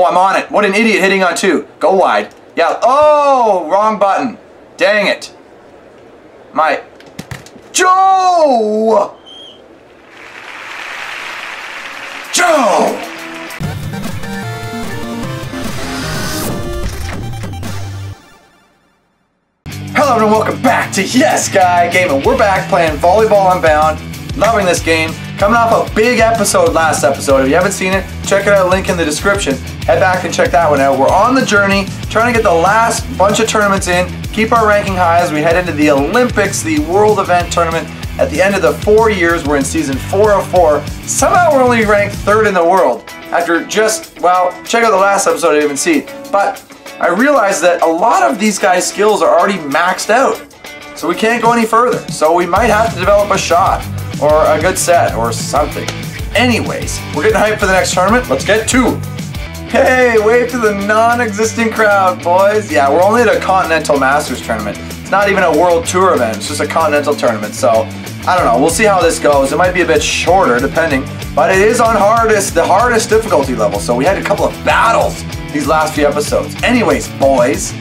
Oh, I'm on it. What an idiot hitting on two. Go wide. Yeah. Oh, wrong button. Dang it. My... Joe! Joe! Hello everyone, welcome back to Yes Guy Gaming. We're back playing Volleyball Unbound. Loving this game. Coming off a big episode last episode. If you haven't seen it, check it out, link in the description. Head back and check that one out. We're on the journey, trying to get the last bunch of tournaments in, keep our ranking high as we head into the Olympics, the World Event Tournament. At the end of the 4 years, we're in season 4 of 4. Somehow we're only ranked 3rd in the world. After just, well, check out the last episode I didn't even see. But I realized that a lot of these guys' skills are already maxed out. So we can't go any further. So we might have to develop a shot or a good set or something. Anyways, we're getting hyped for the next tournament. Let's get to it. Hey, wave to the non-existent crowd, boys. Yeah, we're only at a Continental Masters tournament. It's not even a World Tour event. It's just a Continental tournament. So, I don't know. We'll see how this goes. It might be a bit shorter, depending. But it is on hardest, the hardest difficulty level. So we had a couple of battles these last few episodes. Anyways, boys,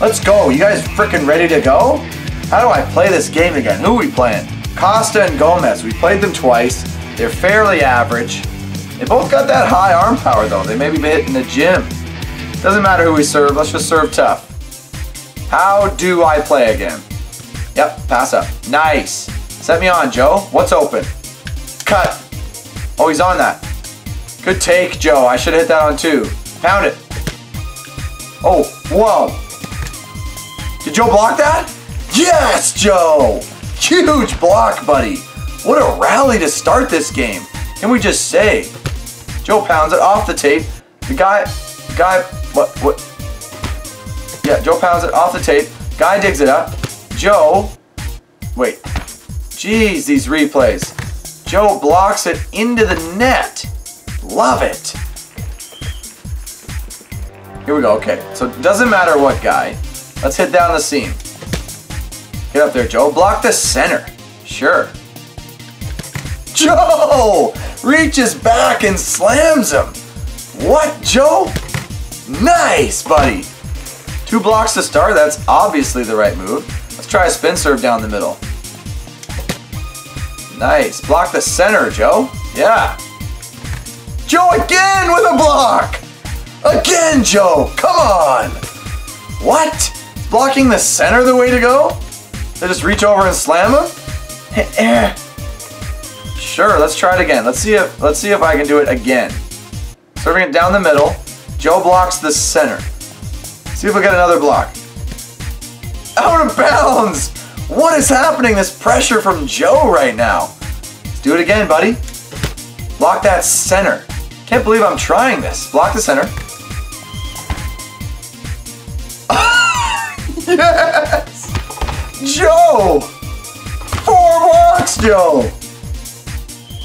let's go. You guys freaking ready to go? How do I play this game again? Who are we playing? Costa and Gomez. We played them twice. They're fairly average. They both got that high arm power though. They may be hitting the gym. Doesn't matter who we serve, let's just serve tough. How do I play again? Yep, pass up. Nice. Set me on, Joe. What's open? Cut. Oh, he's on that. Good take, Joe. I should have hit that on two. Pound it. Oh, whoa. Did Joe block that? Yes, Joe. Huge block, buddy. What a rally to start this game. Can we just say? Joe pounds it off the tape. The guy, what? Yeah, Joe pounds it off the tape. Guy digs it up. Joe, wait. Jeez, these replays. Joe blocks it into the net. Love it. Here we go, okay. So it doesn't matter what guy. Let's hit down the seam. Get up there, Joe. Block the center. Sure. Joe reaches back and slams him. What, Joe? Nice, buddy. 2 blocks to start. That's obviously the right move. Let's try a spin serve down the middle. Nice. Block the center, Joe. Yeah. Joe again with a block. Again, Joe. Come on. What? Is blocking the center the way to go? They just reach over and slam him? Sure, let's try it again. Let's see if I can do it again. Serving it down the middle. Joe blocks the center. See if we get another block. Out of bounds! What is happening? This pressure from Joe right now. Let's do it again, buddy. Block that center. Can't believe I'm trying this. Block the center. Yes! Joe! 4 blocks, Joe!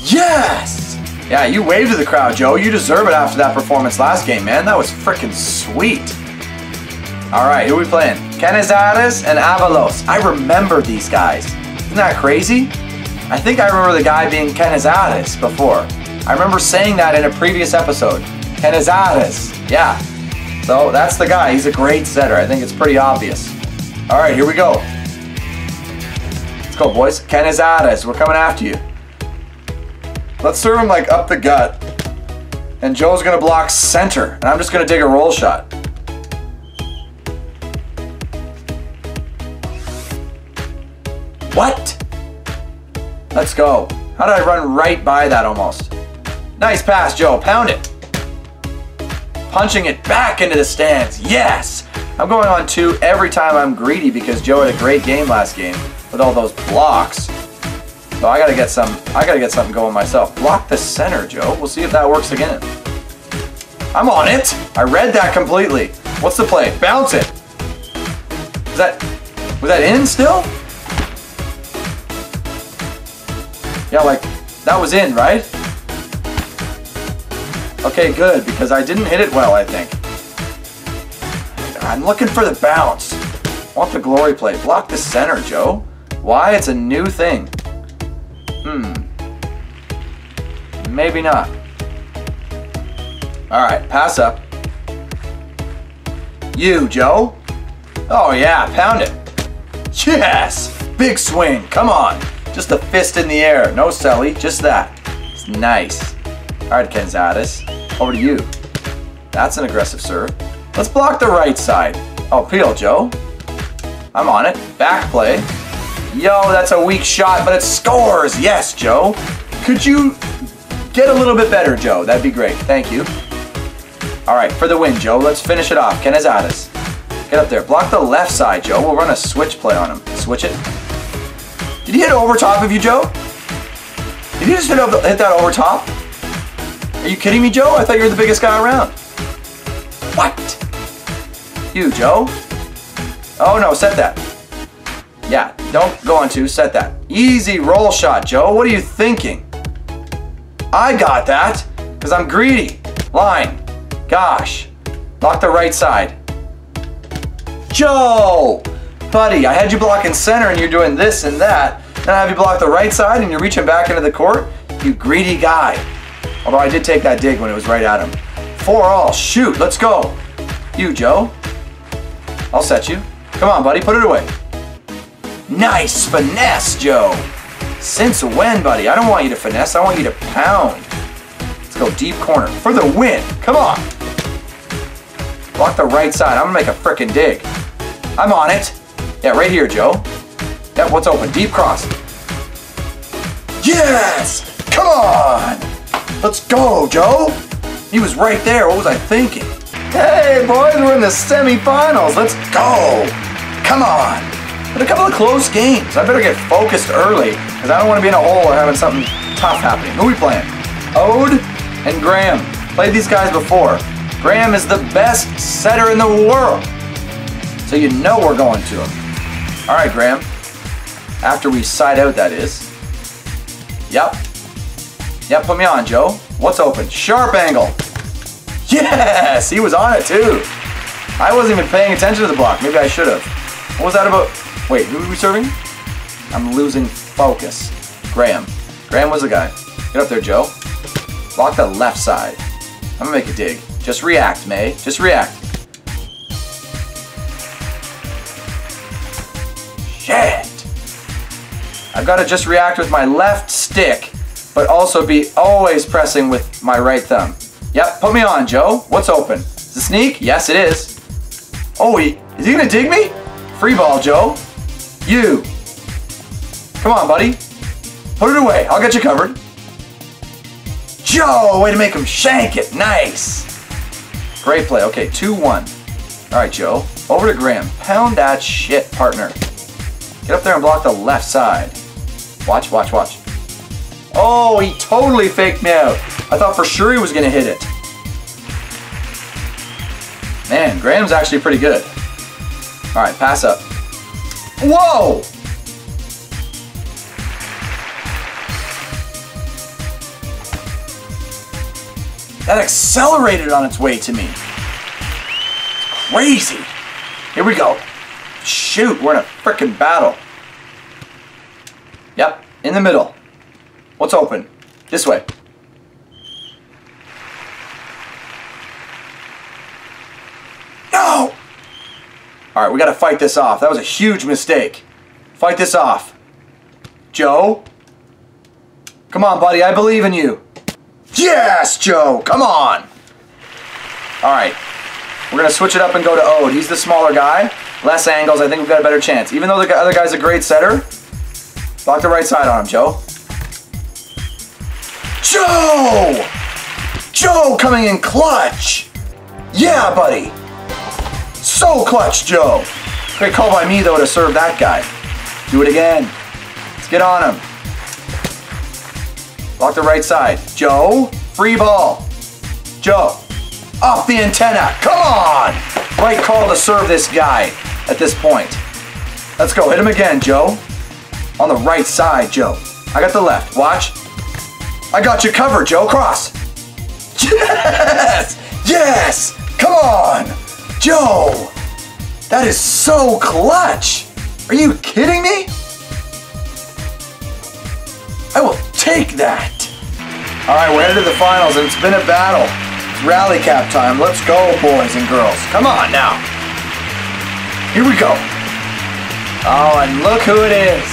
Yes! Yeah, you waved to the crowd, Joe. You deserve it after that performance last game, man. That was freaking sweet. All right, who are we playing? Cañizares and Avalos. I remember these guys. Isn't that crazy? I think I remember the guy being Cañizares before. I remember saying that in a previous episode. Cañizares. Yeah. So that's the guy. He's a great setter. I think it's pretty obvious. All right, here we go. Let's go, boys. Cañizares, we're coming after you. Let's serve him like up the gut. And Joe's gonna block center. And I'm just gonna dig a roll shot. What? Let's go. How did I run right by that almost? Nice pass, Joe. Pound it. Punching it back into the stands. Yes! I'm going on two every time I'm greedy because Joe had a great game last game with all those blocks. So I gotta get something going myself. Block the center, Joe. We'll see if that works again. I'm on it. I read that completely. What's the play? Bounce it. Was that in still? Yeah, like that was in, right? Okay, good, because I didn't hit it well, I think. I'm looking for the bounce. Want the glory play. Block the center, Joe. Why? It's a new thing. Maybe not. All right, pass up. You, Joe. Oh yeah, pound it. Yes! Big swing, come on. Just a fist in the air, no celly, just that. It's nice. All right, Cañizares, over to you. That's an aggressive serve. Let's block the right side. Oh, peel, Joe. I'm on it, back play. Yo, that's a weak shot, but it scores. Yes, Joe. Could you get a little bit better, Joe? That'd be great, thank you. All right, for the win, Joe. Let's finish it off, Cañizares. Get up there, block the left side, Joe. We'll run a switch play on him. Switch it. Did he hit over top of you, Joe? Did you just hit that over top? Are you kidding me, Joe? I thought you were the biggest guy around. What? You, Joe. Oh no, set that. Yeah, don't go on two, set that. Easy roll shot, Joe. What are you thinking? I got that, because I'm greedy. Line, gosh. Block the right side. Joe! Buddy, I had you blocking center and you're doing this and that. Then I have you block the right side and you're reaching back into the court. You greedy guy. Although I did take that dig when it was right at him. 4-all, shoot, let's go. You, Joe. I'll set you. Come on, buddy, put it away. Nice finesse, Joe. Since when, buddy? I don't want you to finesse, I want you to pound. Let's go deep corner for the win. Come on. Block the right side. I'm gonna make a frickin' dig. I'm on it. Yeah, right here, Joe. Yeah, what's open? Deep cross. Yes! Come on! Let's go, Joe! He was right there. What was I thinking? Hey, boys, we're in the semifinals. Let's go! Come on! But a couple of close games. I better get focused early, because I don't want to be in a hole or having something tough happening. Who are we playing? Ode and Graham. Played these guys before. Graham is the best setter in the world. So you know we're going to him. All right, Graham. After we side out, that is. Yep. Yep, put me on, Joe. What's open? Sharp angle. Yes, he was on it too. I wasn't even paying attention to the block. Maybe I should have. What was that about? Wait, who were we serving? I'm losing focus. Graham. Graham was the guy. Get up there, Joe. Block the left side. I'm gonna make a dig. Just react, May. Just react. Shit! I've got to just react with my left stick, but also be always pressing with my right thumb. Yep, put me on, Joe. What's open? Is it sneak? Yes, it is. Oh, is he gonna dig me? Free ball, Joe. You. Come on, buddy. Put it away. I'll get you covered. Joe, way to make him shank it. Nice. Great play. Okay, 2-1. All right, Joe. Over to Graham. Pound that shit, partner. Get up there and block the left side. Watch, watch, watch. Oh, he totally faked me out. I thought for sure he was going to hit it. Man, Graham's actually pretty good. All right, pass up. Whoa! That accelerated on its way to me. Crazy. Here we go. Shoot, we're in a frickin' battle. Yep, in the middle. What's open? This way. No! Alright, we gotta fight this off. That was a huge mistake. Fight this off. Joe? Come on, buddy, I believe in you. Yes, Joe, come on. All right, we're going to switch it up and go to Ode. He's the smaller guy, less angles. I think we've got a better chance. Even though the other guy's a great setter, block the right side on him, Joe. Joe! Joe coming in clutch. Yeah, buddy. So clutch, Joe. Great call by me, though, to serve that guy. Do it again. Let's get on him. Block the right side. Joe, free ball. Joe, off the antenna. Come on! Right call to serve this guy at this point. Let's go. Hit him again, Joe. On the right side, Joe. I got the left. Watch. I got you covered, Joe. Cross. Yes! Yes! Come on! Joe! That is so clutch! Are you kidding me? I will take that. All right, we're headed to the finals, and it's been a battle. It's rally cap time. Let's go, boys and girls. Come on now. Here we go. Oh, and look who it is.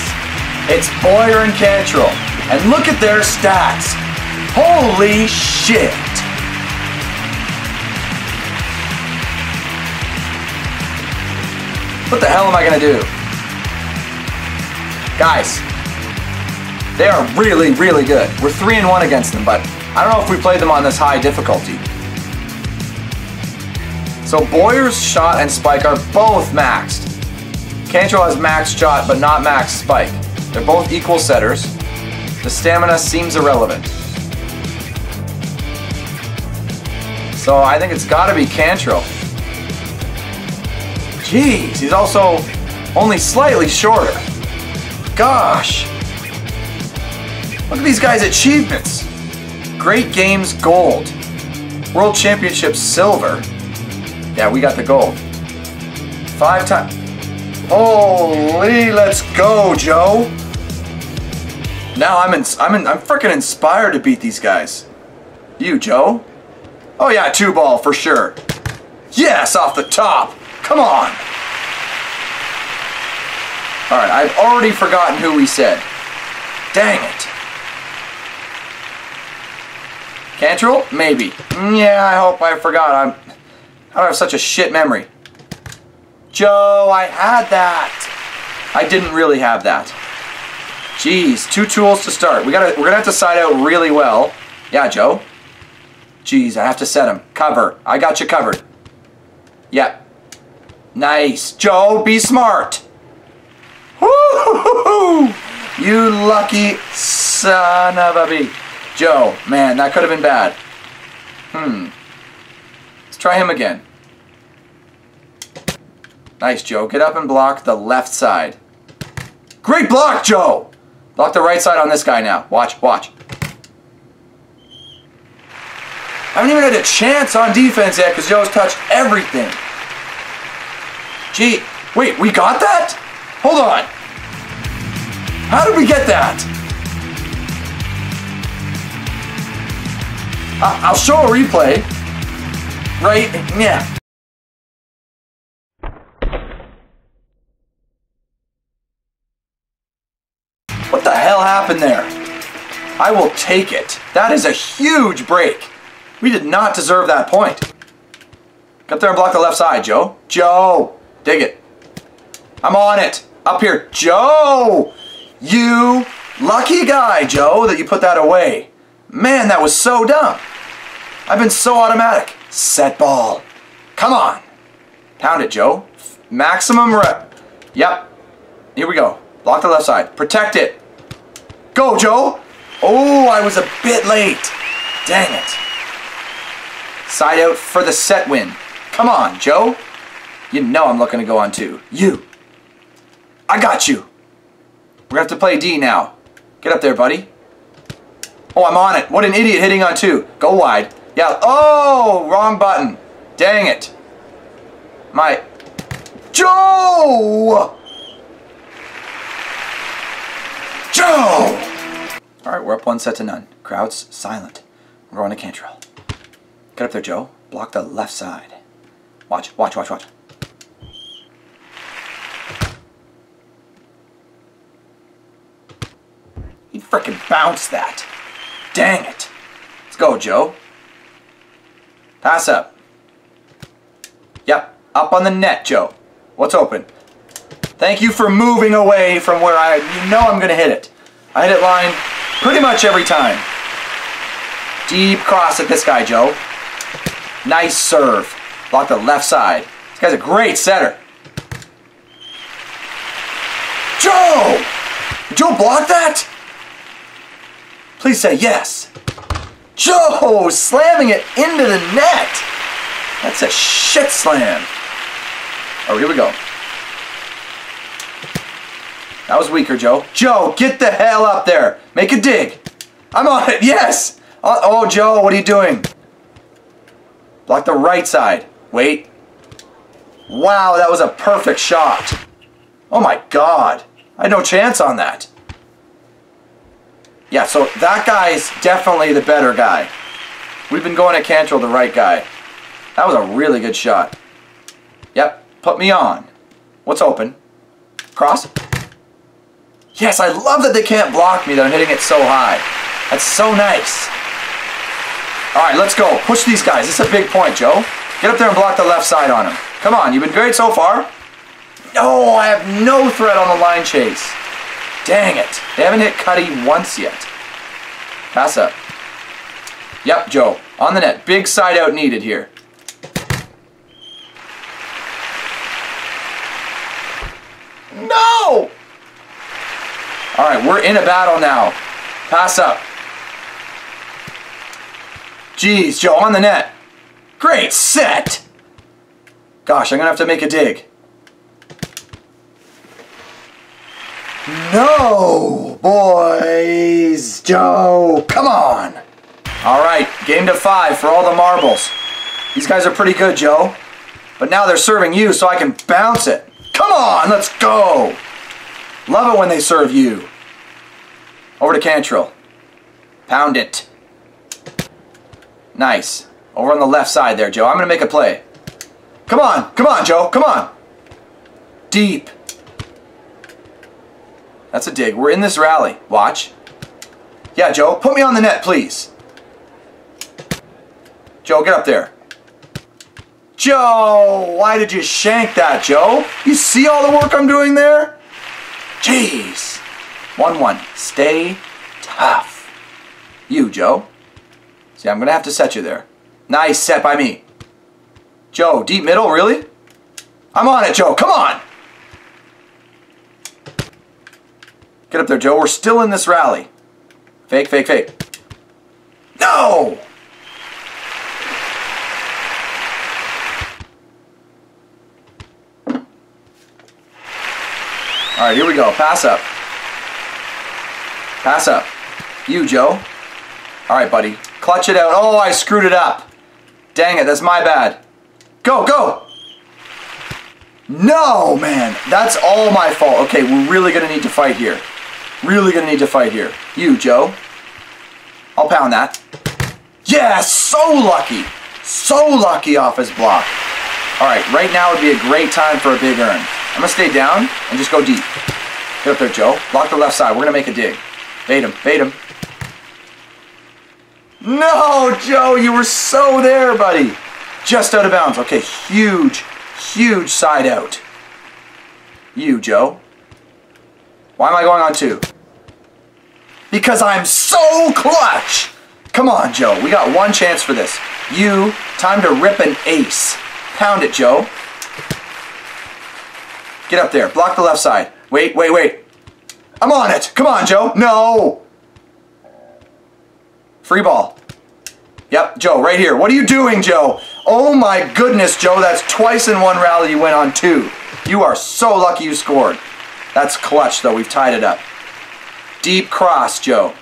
It's Boyer and Cantrell. And look at their stats. Holy shit. What the hell am I gonna do? Guys, they are really, really good. We're 3-1 against them, but I don't know if we played them on this high difficulty. So Boyer's shot and spike are both maxed. Cantrell has max shot, but not max spike. They're both equal setters. The stamina seems irrelevant. So I think it's gotta be Cantrell. Jeez, he's also only slightly shorter. Gosh. Look at these guys' achievements. Great Games Gold. World Championship Silver. Yeah, we got the gold. 5 times. Holy, let's go, Joe. Now I'm freaking inspired to beat these guys. You, Joe. Oh yeah, 2-ball for sure. Yes, off the top. Come on! Alright, I've already forgotten who we said. Dang it! Cantrell? Maybe. Yeah, I hope I forgot. I don't have such a shit memory. Joe, I had that! I didn't really have that. Jeez, 2 tools to start. We're gonna have to side out really well. Yeah, Joe. Jeez, I have to set him. Cover. I got you covered. Yep. Nice. Joe, be smart. Woo-hoo-hoo-hoo. You lucky son of a bee. Joe, man, that could have been bad. Let's try him again. Nice, Joe. Get up and block the left side. Great block, Joe! Block the right side on this guy now. Watch, watch. I haven't even had a chance on defense yet because Joe's touched everything. Gee, wait, we got that? Hold on. How did we get that? I'll show a replay. Right? Yeah. What the hell happened there? I will take it. That is a huge break. We did not deserve that point. Get up there and block the left side, Joe. Joe! Dig it. I'm on it. Up here. Joe! You lucky guy, Joe, that you put that away. Man, that was so dumb. I've been so automatic. Set ball. Come on. Pound it, Joe. Maximum rep. Yep. Here we go. Block the left side. Protect it. Go, Joe. Oh, I was a bit late. Dang it. Side out for the set win. Come on, Joe. You know I'm looking to go on 2. You. I got you. We're going to have to play D now. Get up there, buddy. Oh, I'm on it. What an idiot hitting on 2. Go wide. Yeah. Oh, wrong button. Dang it. My... Joe! Joe! All right, we're up 1 set to none. Crowd's silent. We're going to Cantrell. Get up there, Joe. Block the left side. Watch, watch, watch, watch. He frickin' bounced that. Dang it. Let's go, Joe. Pass up. Yep. Up on the net, Joe. What's open? Thank you for moving away from where you know I'm gonna hit it. I hit it line pretty much every time. Deep cross at this guy, Joe. Nice serve. Block the left side. This guy's a great setter. Joe! Did Joe block that? Please say yes. Joe slamming it into the net. That's a shit slam. Oh, here we go. That was weaker, Joe. Joe, get the hell up there. Make a dig. I'm on it. Yes. Oh, Joe, what are you doing? Block the right side. Wait. Wow, that was a perfect shot. Oh my God. I had no chance on that. Yeah, so that guy's definitely the better guy. We've been going at Cantrell, the right guy. That was a really good shot. Yep, put me on. What's open? Cross. Yes, I love that they can't block me, that I'm hitting it so high. That's so nice. All right, let's go. Push these guys. This is a big point, Joe. Get up there and block the left side on him. Come on, you've been great so far. No, I have no threat on the line chase. Dang it. They haven't hit Cuddy once yet. Pass up. Yep, Joe. On the net. Big side out needed here. No! All right, we're in a battle now. Pass up. Jeez, Joe, on the net. Great set! Gosh, I'm going to have to make a dig. No! Boys! Joe! Come on! All right, game to 5 for all the marbles. These guys are pretty good, Joe. But now they're serving you, so I can bounce it. Come on, let's go! Love it when they serve you. Over to Cantrell. Pound it. Nice. Over on the left side there, Joe. I'm going to make a play. Come on. Come on, Joe. Come on. Deep. That's a dig. We're in this rally. Watch. Yeah, Joe. Put me on the net, please. Joe, get up there. Joe! Why did you shank that, Joe? You see all the work I'm doing there? Jeez. 1-1. Stay tough. You, Joe. See, I'm going to have to set you there. Nice set by me. Joe, deep middle, really? I'm on it, Joe. Come on! Get up there, Joe. We're still in this rally. Fake, fake, fake. No! All right, here we go. Pass up. Pass up. You, Joe. All right, buddy. Clutch it out. Oh, I screwed it up. Dang it, that's my bad. Go, go! No, man. That's all my fault. Okay, we're really going to need to fight here. Really going to need to fight here. You, Joe. I'll pound that. Yeah, so lucky. So lucky off his block. All right, right now would be a great time for a big earn. I'm going to stay down and just go deep. Get up there, Joe. Block the left side. We're going to make a dig. Bait him. Bait him. No, Joe. You were so there, buddy. Just out of bounds. Okay, huge, huge side out. You, Joe. Why am I going on 2? Because I'm so clutch. Come on, Joe. We got one chance for this. You, time to rip an ace. Pound it, Joe. Get up there. Block the left side. Wait, wait, wait. I'm on it. Come on, Joe. No. Free ball. Yep, Joe, right here. What are you doing, Joe? Oh, my goodness, Joe. That's twice in one rally you went on 2. You are so lucky you scored. That's clutch, though. We've tied it up. Deep cross, Joe.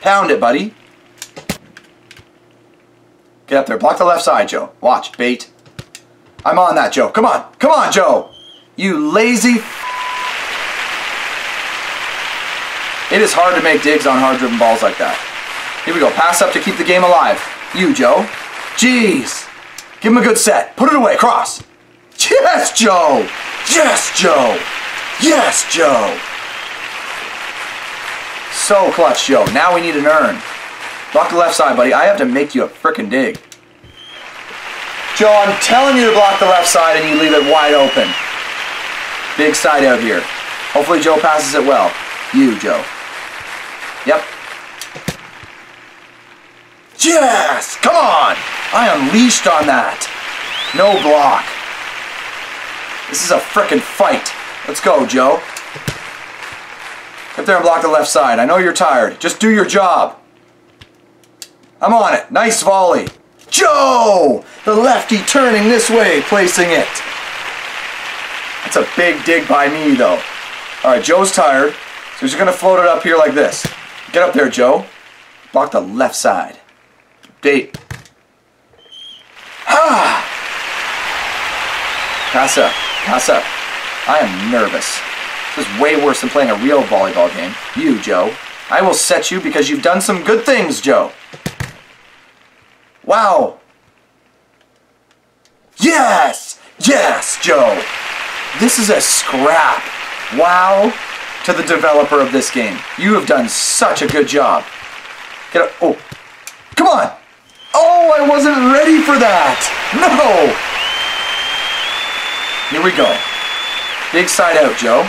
Pound it, buddy. Get up there. Block the left side, Joe. Watch. Bait. I'm on that, Joe. Come on. Come on, Joe. You lazy. It is hard to make digs on hard driven balls like that. Here we go. Pass up to keep the game alive. You, Joe. Jeez. Give him a good set. Put it away. Cross. Yes, Joe. Yes, Joe. Yes, Joe. So clutch, Joe. Now we need an earn. Block the left side, buddy. I have to make you a frickin' dig. Joe, I'm telling you to block the left side and you leave it wide open. Big side out here. Hopefully Joe passes it well. You, Joe. Yep. Yes! Come on! I unleashed on that. No block. This is a frickin' fight. Let's go, Joe. Get up there and block the left side. I know you're tired. Just do your job. I'm on it. Nice volley. Joe! The lefty turning this way, placing it. That's a big dig by me, though. All right, Joe's tired, so he's just going to float it up here like this. Get up there, Joe. Block the left side. Date. Ah! Pass up. Pass up. I am nervous. This is way worse than playing a real volleyball game. You, Joe. I will set you because you've done some good things, Joe. Wow. Yes! Yes, Joe. This is a scrap. Wow, to the developer of this game. You have done such a good job. Get up. Oh, come on. Oh, I wasn't ready for that. No. Here we go. Big side out, Joe.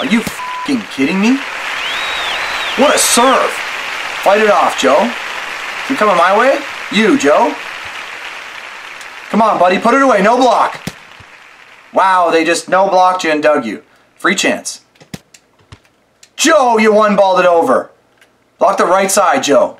Are you f***ing kidding me? What a serve. Fight it off, Joe. You coming my way? You, Joe. Come on, buddy. Put it away. No block. Wow, they just no-blocked you and dug you. Free chance. Joe, you one-balled it over. Block the right side, Joe.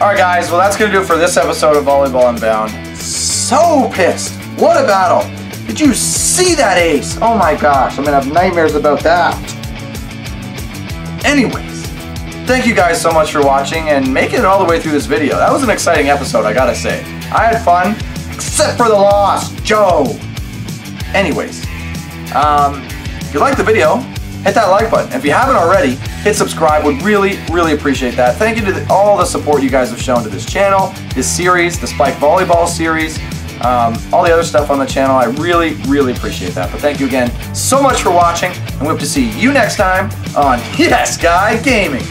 Alright guys, well that's going to do it for this episode of Volleyball Unbound. So pissed! What a battle! Did you see that ace? Oh my gosh, I'm going to have nightmares about that. Anyways, thank you guys so much for watching and making it all the way through this video. That was an exciting episode, I gotta say. I had fun, except for the loss, Joe! Anyways, if you liked the video, hit that like button. If you haven't already, hit subscribe. Would really, really appreciate that. Thank you to all the support you guys have shown to this channel, this series, the Spike Volleyball series, all the other stuff on the channel. I really, really appreciate that. But thank you again so much for watching, and we hope to see you next time on Yes Guy Gaming.